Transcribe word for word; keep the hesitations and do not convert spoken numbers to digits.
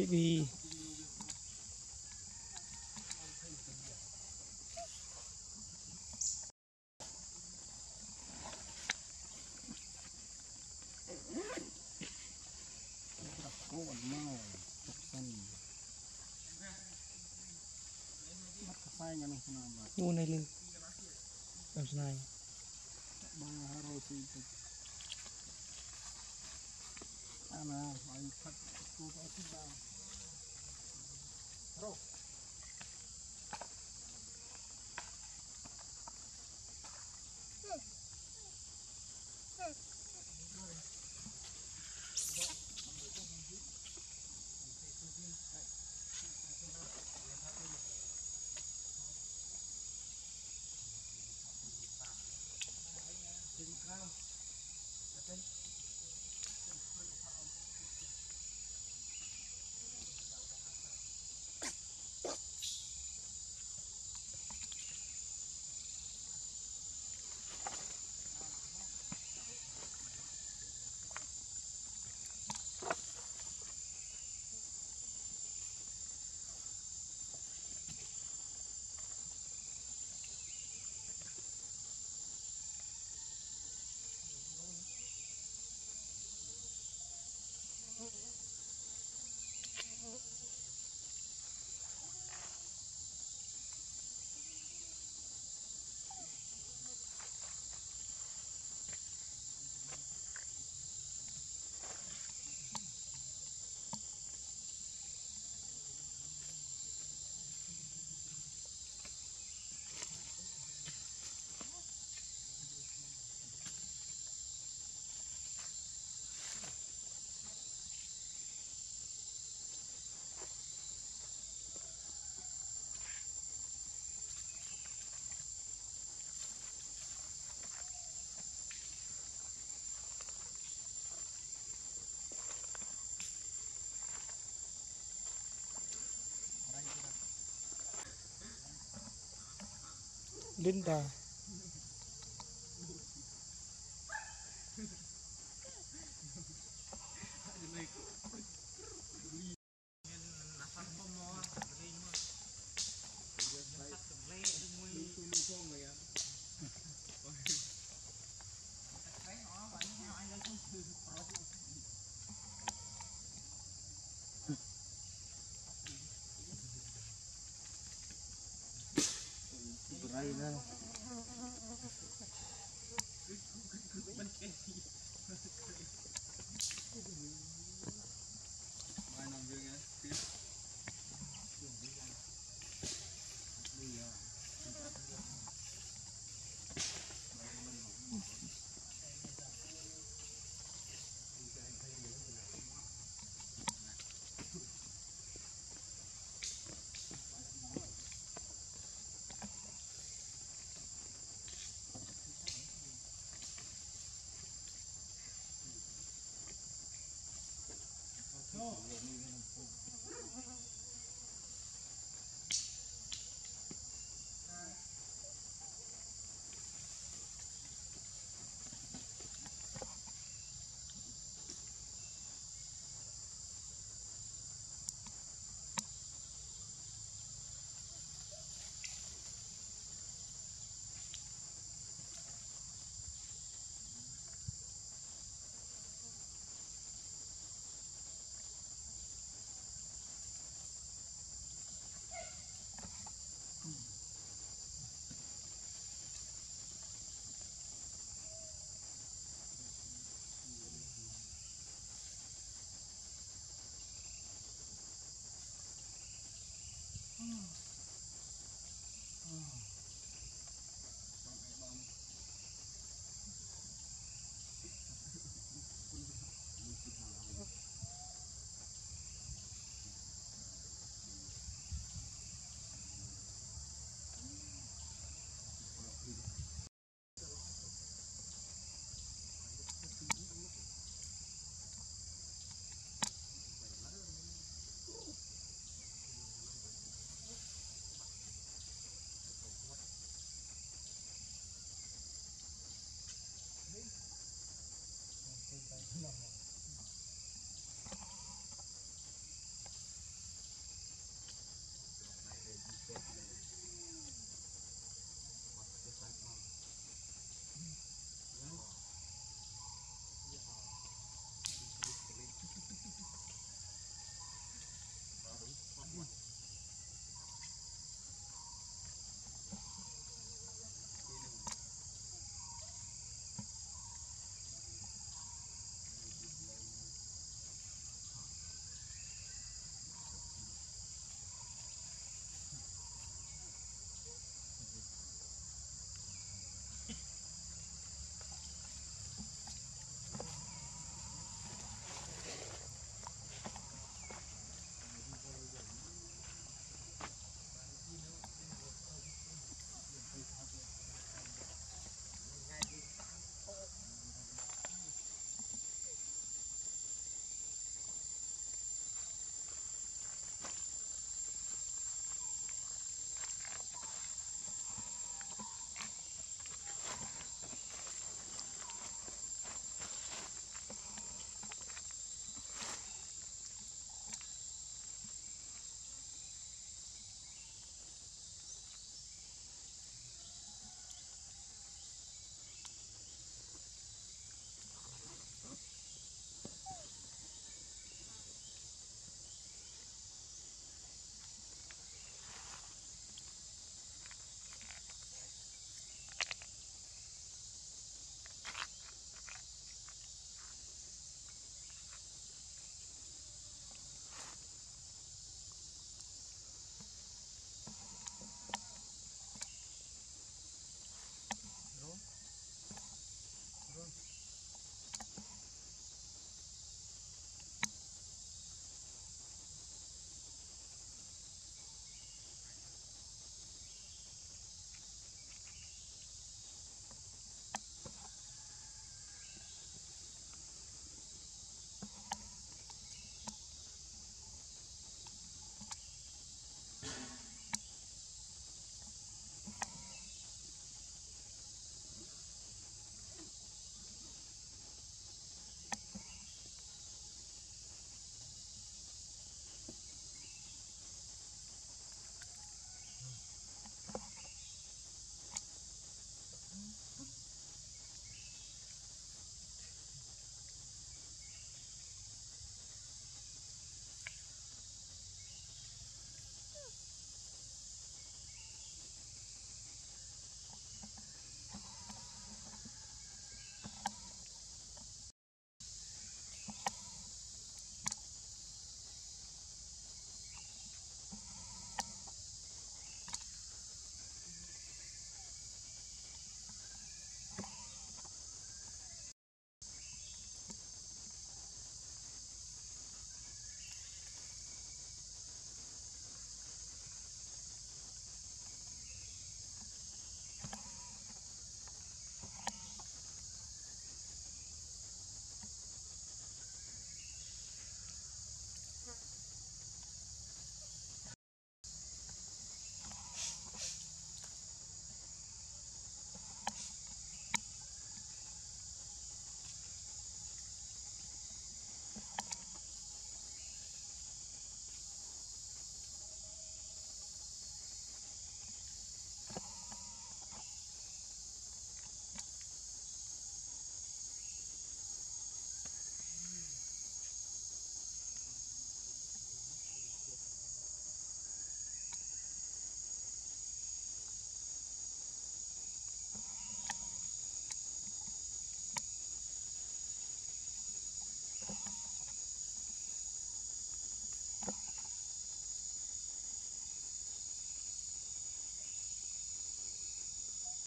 maybe ngu này lên làm thế này mà phải thật cố gắng xin vào rồi Linda. No, no.